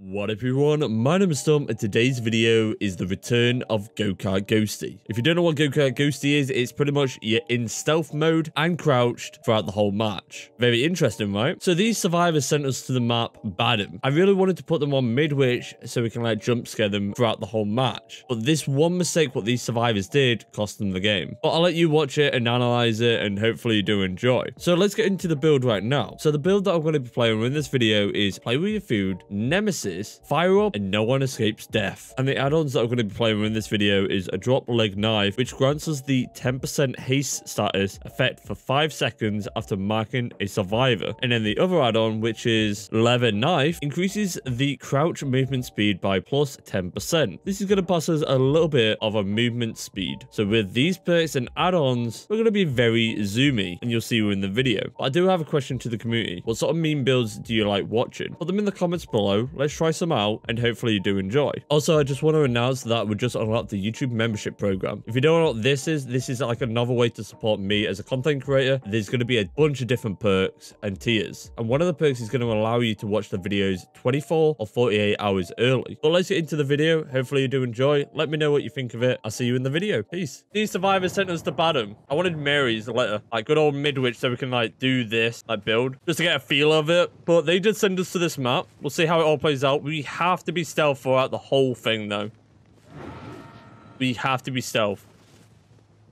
What up everyone, my name is Tom and today's video is the return of Go-Kart Ghosty. If you don't know what Go-Kart Ghosty is, it's pretty much you're in stealth mode and crouched throughout the whole match. Very interesting, right? So these survivors sent us to the map Badham. I really wanted to put them on Midwich so we can like jump scare them throughout the whole match. But this one mistake what these survivors did cost them the game. But I'll let you watch it and analyze it and hopefully you do enjoy. So let's get into the build right now. So the build that I'm going to be playing in this video is Play With Your Food, Nemesis, Fire Up, and No One Escapes Death. And the add-ons that I'm going to be playing with in this video is a drop leg knife, which grants us the 10% haste status effect for 5 seconds after marking a survivor. And then the other add-on, which is leather knife, increases the crouch movement speed by plus 10%. This is going to pass us a little bit of a movement speed. So with these perks and add-ons, we're going to be very zoomy, and you'll see in the video. But I do have a question to the community. What sort of meme builds do you like watching? Put them in the comments below. Let's try some out and hopefully you do enjoy. Also, I just want to announce that we just unlocked the YouTube membership program. If you don't know what this is like another way to support me as a content creator. There's going to be a bunch of different perks and tiers, and one of the perks is going to allow you to watch the videos 24 or 48 hours early. But let's get into the video. Hopefully you do enjoy. Let me know what you think of it. I'll see you in the video. Peace. These survivors sent us to Badham. I wanted Mary's letter, like good old Midwich, so we can like do this like build just to get a feel of it. But they did send us to this map. We'll see how it all plays out. We have to be stealth throughout the whole thing, though. We have to be stealth.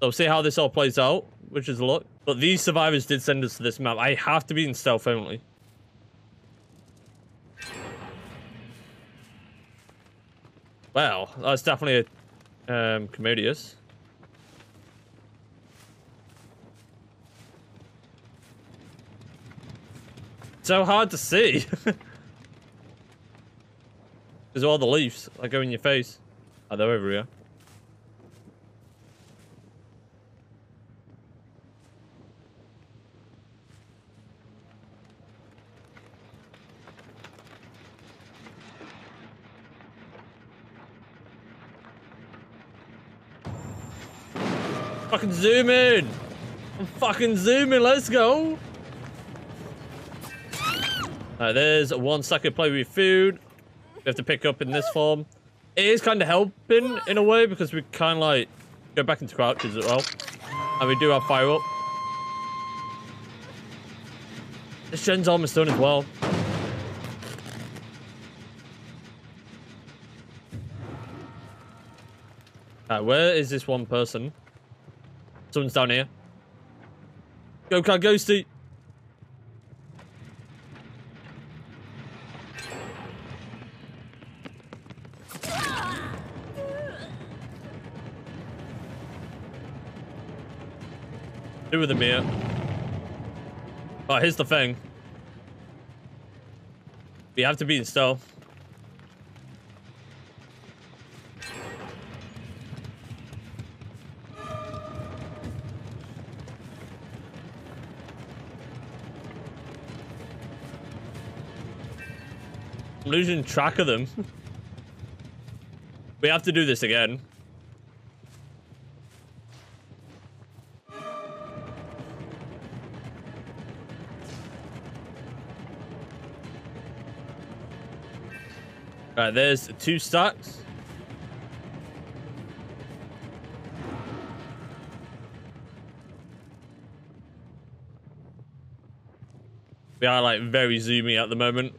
So we'll see how this all plays out, which is luck. But these survivors did send us to this map. I have to be in stealth only. Well, that's definitely a commodious. So hard to see. Because all the leaves that go in your face. Oh, they're over here. Fucking zoom in! I'm fucking zooming, let's go! Alright, there's 1 second Play With Food. We have to pick up in this form. It is kind of helping in a way because we kind of like go back into crouches as well. And we do have Fire Up. This gen's almost done as well. Alright, where is this one person? Someone's down here. Go-Kart Ghosty! Do with him here. But here's the thing. We have to be in stealth. I'm losing track of them. We have to do this again. Alright, there's 2 stacks. We are like very zoomy at the moment.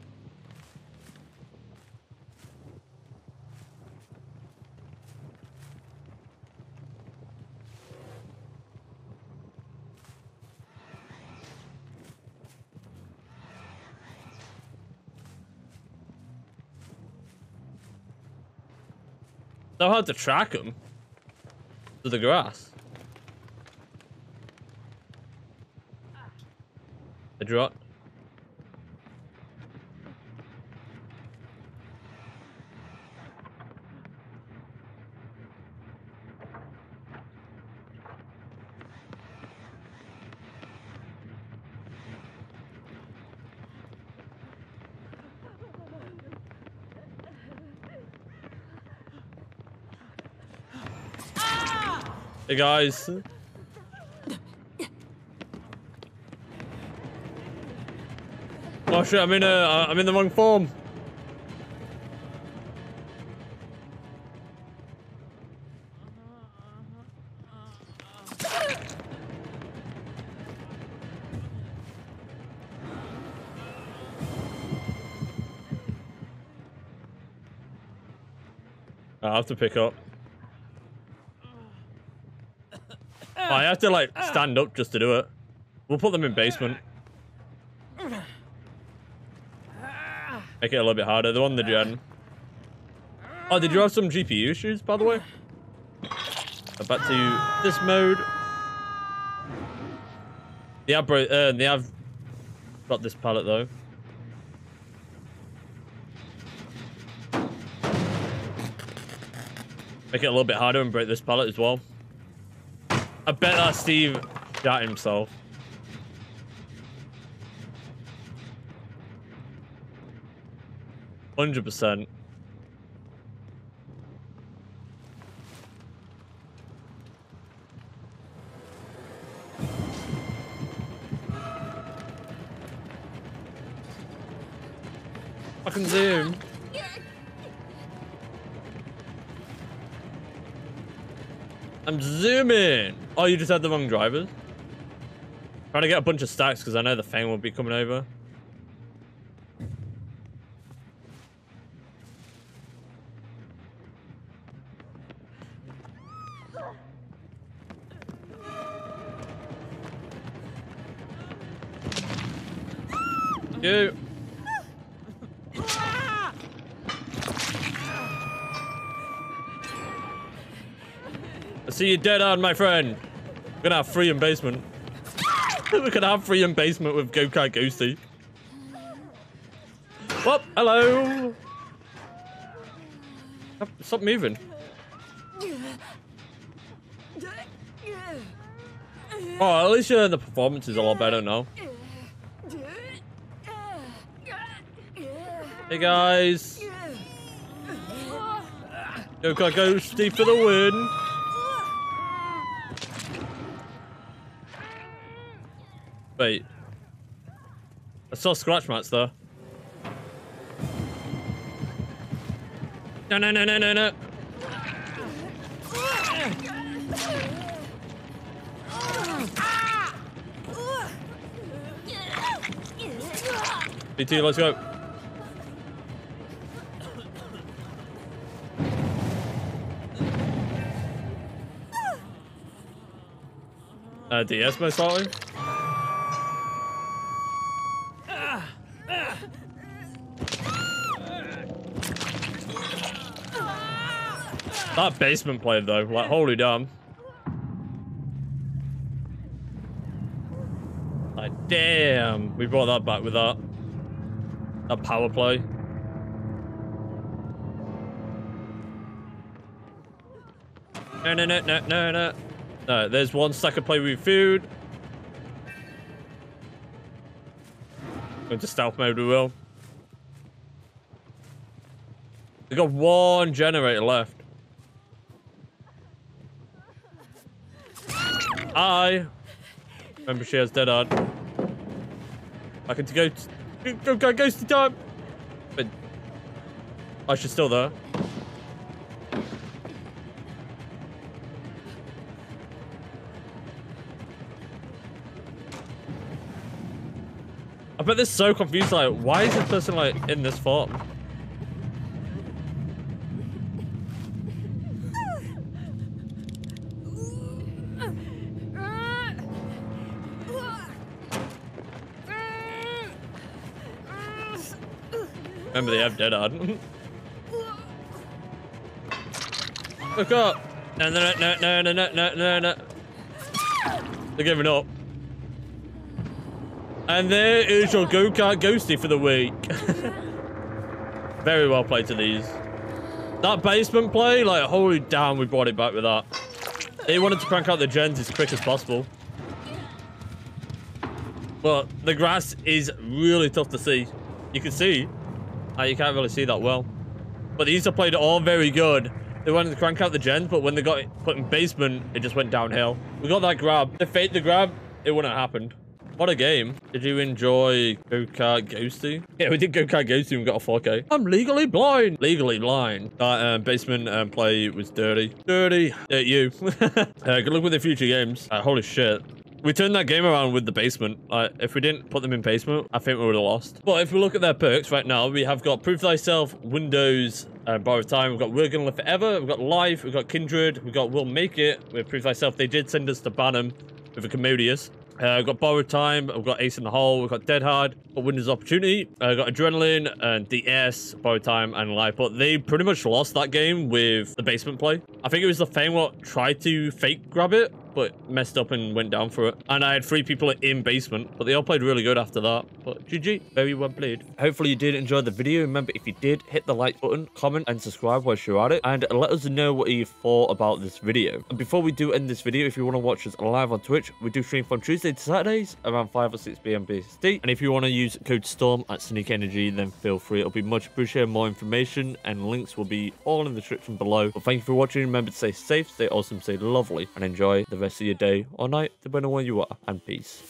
So hard to track them to the grass. They dropped. Hey guys. Oh shit, I'm in the wrong form. I have to pick up. I have to like stand up just to do it. We'll put them in basement. Make it a little bit harder. They're on the gen. Oh, did you have some GPU issues, by the way? Back to this mode. They have got this pallet though. Make it a little bit harder and break this pallet as well. I bet that Steve shot himself. $100%. I can zoom. I'm zooming. Oh, you just had the wrong drivers. Trying to get a bunch of stacks because I know the Fang will be coming over. You. I see you dead on, my friend. We're gonna have free in basement. We're gonna have free in basement with Go-Kart Ghosty. Whoop, hello. Stop moving. Oh, at least the performance is a lot better now. Hey guys. Go-Kart Ghosty for the win. Wait. I saw scratch mats though. No, no, no, no, no, no. BT, let's go. DS most likely. That basement play though, like holy damn. Like damn, we brought that back with that. That power play. No, no, no, no, no, no. No, there's one stack of play with food. Going to stealth mode, we will. We got one generator left. I remember she has Dead Hard. Back into go Ghosty time. But I should still there. I bet they're so confused, like, why is this person, like, in this form? Remember, they have Dead Hard. Look up! No, no, no, no, no, no, no, no, no. They're giving up. And there is your Go-Kart Ghosty for the week. Very well played to these. That basement play, like, holy damn, we brought it back with that. They wanted to crank out the gens as quick as possible. But the grass is really tough to see. You can see. You can't really see that well. But these are played all very good. They wanted to crank out the gens, but when they got it put in basement, it just went downhill. We got that grab. They faked the grab, it wouldn't have happened. What a game. Did you enjoy Go-Kart Ghosty? Yeah, we did Go-Kart Ghosty and got a 4K. I'm legally blind. Legally blind. That basement play was dirty. Dirty. At you. Good luck with the future games. Holy shit. We turned that game around with the basement. If we didn't put them in basement, I think we would have lost. But if we look at their perks right now, we have got Proof Thyself, Windows, Borrowed Time. We've got We're Gonna Live Forever. We've got Life. We've got Kindred. We've got We'll Make It. With Proof Thyself, they did send us to Badham with a Commodious. I've got Borrowed Time, I've got Ace in the Hole, we've got Dead Hard, got Windows Opportunity, I've got Adrenaline, and DS, Borrowed Time, and Life. But they pretty much lost that game with the basement play. I think it was the Fame what tried to fake grab it, but messed up and went down for it. And I had 3 people in basement, but they all played really good after that. But GG, very well played. Hopefully you did enjoy the video. Remember, if you did, hit the like button, comment, and subscribe whilst you're at it. And let us know what you thought about this video. And before we do end this video, if you want to watch us live on Twitch, we do stream from Tuesday to Saturdays around 5 or 6 p.m. BST. And if you want to use code STORM at Sneak Energy, then feel free. It'll be much appreciated. More information and links will be all in the description below. But thank you for watching. Remember to stay safe, stay awesome, stay lovely, and enjoy the rest of your day or night, depending on where you are, and peace.